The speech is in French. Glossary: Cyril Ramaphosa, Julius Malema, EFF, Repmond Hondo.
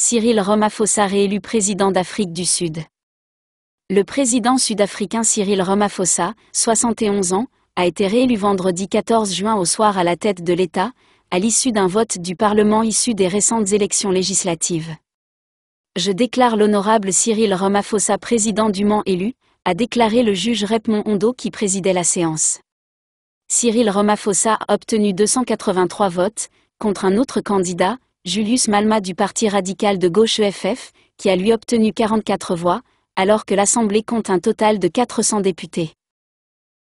Cyril Ramaphosa réélu président d'Afrique du Sud. Le président sud-africain Cyril Ramaphosa, 71 ans, a été réélu vendredi 14 juin au soir à la tête de l'État, à l'issue d'un vote du Parlement issu des récentes élections législatives. « Je déclare l'honorable Cyril Ramaphosa président dûment élu », a déclaré le juge Repmond Hondo qui présidait la séance. Cyril Ramaphosa a obtenu 283 votes, contre un autre candidat, Julius Malema du parti radical de gauche EFF, qui a lui obtenu 44 voix, alors que l'Assemblée compte un total de 400 députés.